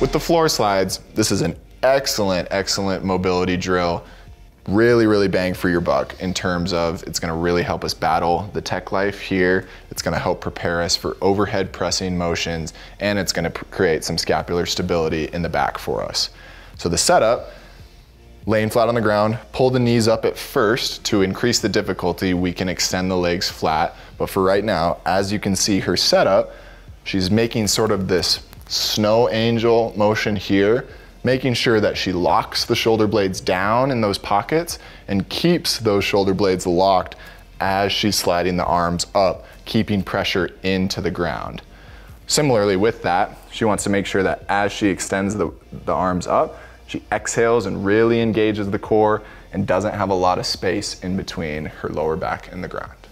With the floor slides, this is an excellent, excellent mobility drill. Really, really bang for your buck in terms of it's gonna really help us battle the tech life here. It's gonna help prepare us for overhead pressing motions, and it's gonna create some scapular stability in the back for us. So the setup, laying flat on the ground, pull the knees up at first to increase the difficulty. We can extend the legs flat, but for right now, as you can see her setup, she's making sort of this snow angel motion here, making sure that she locks the shoulder blades down in those pockets and keeps those shoulder blades locked as she's sliding the arms up, keeping pressure into the ground. Similarly with that, she wants to make sure that as she extends the arms up, she exhales and really engages the core and doesn't have a lot of space in between her lower back and the ground.